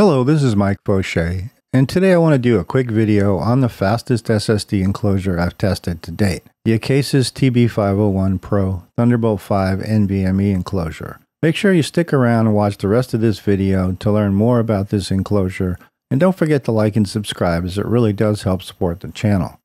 Hello, this is Mike Faucher, and today I want to do a quick video on the fastest SSD enclosure I've tested to date, the Acasis TB501 Pro Thunderbolt 5 NVMe enclosure. Make sure you stick around and watch the rest of this video to learn more about this enclosure, and don't forget to like and subscribe as it really does help support the channel.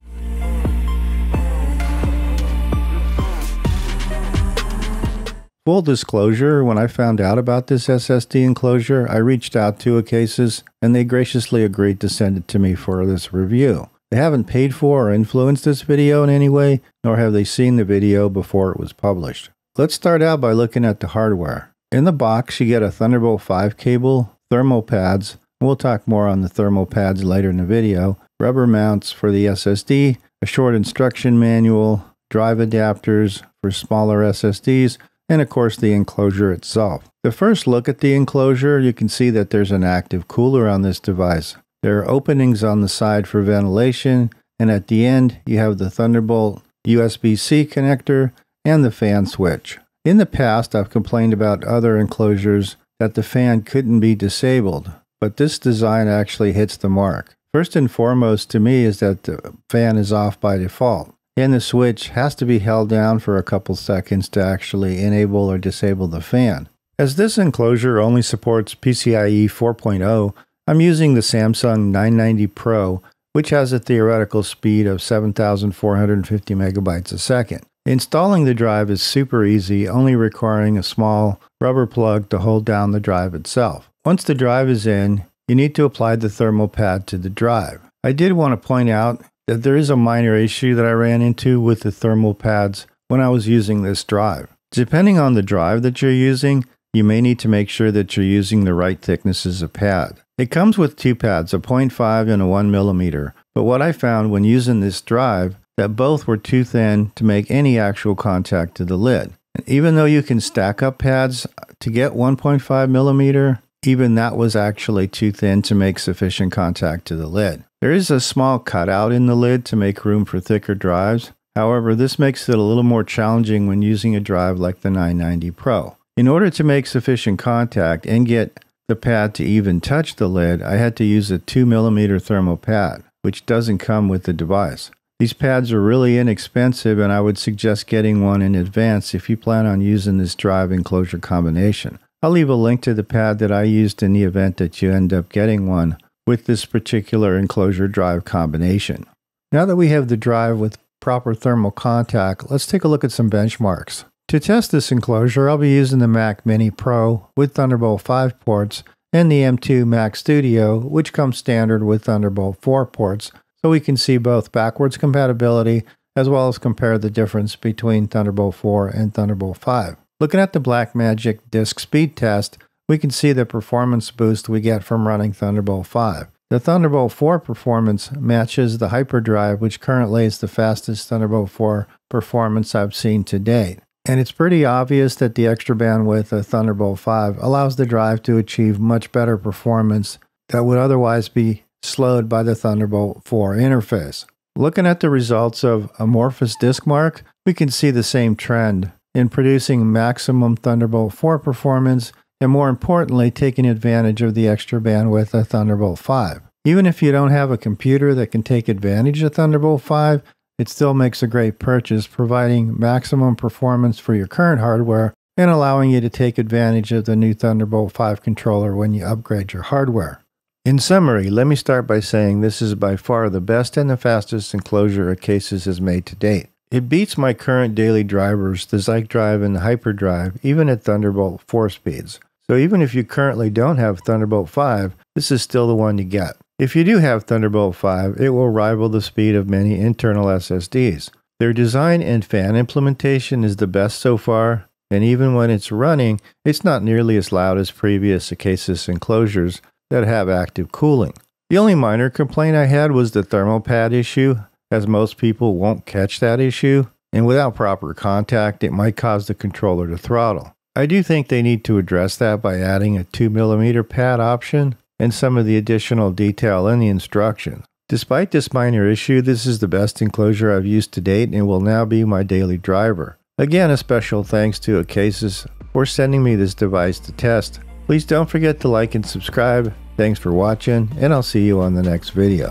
Full disclosure, when I found out about this SSD enclosure, I reached out to Acasis and they graciously agreed to send it to me for this review. They haven't paid for or influenced this video in any way, nor have they seen the video before it was published. Let's start out by looking at the hardware. In the box, you get a Thunderbolt 5 cable, thermal pads, we'll talk more on the thermal pads later in the video, rubber mounts for the SSD, a short instruction manual, drive adapters for smaller SSDs, and of course the enclosure itself. The first look at the enclosure, you can see that there's an active cooler on this device. There are openings on the side for ventilation, and at the end you have the Thunderbolt USB-C connector and the fan switch. In the past, I've complained about other enclosures that the fan couldn't be disabled, but this design actually hits the mark. First and foremost to me is that the fan is off by default, and the switch has to be held down for a couple seconds to actually enable or disable the fan. As this enclosure only supports PCIe 4.0, I'm using the Samsung 990 Pro, which has a theoretical speed of 7,450 megabytes a second. Installing the drive is super easy, only requiring a small rubber plug to hold down the drive itself. Once the drive is in, you need to apply the thermal pad to the drive. I did want to point out that there is a minor issue that I ran into with the thermal pads when I was using this drive. Depending on the drive that you're using, you may need to make sure that you're using the right thicknesses of pad. It comes with two pads, a 0.5 and a 1mm, but what I found when using this drive, that both were too thin to make any actual contact to the lid. And even though you can stack up pads to get 1.5mm, even that was actually too thin to make sufficient contact to the lid. There is a small cutout in the lid to make room for thicker drives. However, this makes it a little more challenging when using a drive like the 990 Pro. In order to make sufficient contact and get the pad to even touch the lid, I had to use a 2mm thermal pad, which doesn't come with the device. These pads are really inexpensive, and I would suggest getting one in advance if you plan on using this drive enclosure combination. I'll leave a link to the pad that I used in the event that you end up getting one with this particular enclosure drive combination. Now that we have the drive with proper thermal contact, let's take a look at some benchmarks. To test this enclosure, I'll be using the Mac Mini Pro with Thunderbolt 5 ports and the M2 Mac Studio, which comes standard with Thunderbolt 4 ports, so we can see both backwards compatibility as well as compare the difference between Thunderbolt 4 and Thunderbolt 5. Looking at the Blackmagic Disk Speed Test, we can see the performance boost we get from running Thunderbolt 5. The Thunderbolt 4 performance matches the HyperDrive, which currently is the fastest Thunderbolt 4 performance I've seen to date. And it's pretty obvious that the extra bandwidth of Thunderbolt 5 allows the drive to achieve much better performance that would otherwise be slowed by the Thunderbolt 4 interface. Looking at the results of Amorphous Disk Mark, we can see the same trend in producing maximum Thunderbolt 4 performance, and more importantly, taking advantage of the extra bandwidth of Thunderbolt 5. Even if you don't have a computer that can take advantage of Thunderbolt 5, it still makes a great purchase, providing maximum performance for your current hardware and allowing you to take advantage of the new Thunderbolt 5 controller when you upgrade your hardware. In summary, let me start by saying this is by far the best and the fastest enclosure Acasis has made to date. It beats my current daily drivers, the Zike Drive and the HyperDrive, even at Thunderbolt 4 speeds. So even if you currently don't have Thunderbolt 5, this is still the one to get. If you do have Thunderbolt 5, it will rival the speed of many internal SSDs. Their design and fan implementation is the best so far, and even when it's running, it's not nearly as loud as previous Acasis enclosures that have active cooling. The only minor complaint I had was the thermal pad issue, as most people won't catch that issue, and without proper contact, it might cause the controller to throttle. I do think they need to address that by adding a 2mm pad option and some of the additional detail in the instructions. Despite this minor issue, this is the best enclosure I've used to date and will now be my daily driver. Again, a special thanks to Acasis for sending me this device to test. Please don't forget to like and subscribe, Thanks for watching, and I'll see you on the next video.